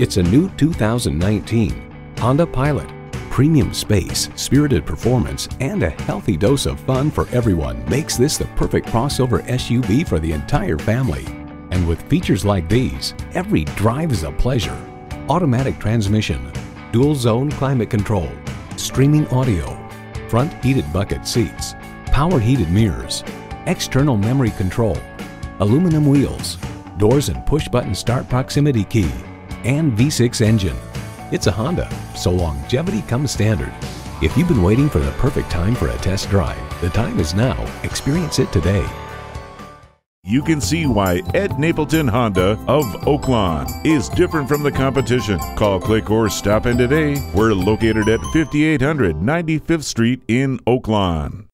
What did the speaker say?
It's a new 2019 Honda Pilot. Premium space, spirited performance, and a healthy dose of fun for everyone makes this the perfect crossover SUV for the entire family. And with features like these, every drive is a pleasure. Automatic transmission, dual zone climate control, streaming audio, front heated bucket seats, power heated mirrors, external memory control, aluminum wheels, doors and push button start proximity key, and V6 engine. It's a Honda, so longevity comes standard. If you've been waiting for the perfect time for a test drive, the time is now. Experience it today. You can see why Ed Napleton Honda of Oak Lawn is different from the competition. Call, click, or stop in today. We're located at 5800 95th Street in Oak Lawn.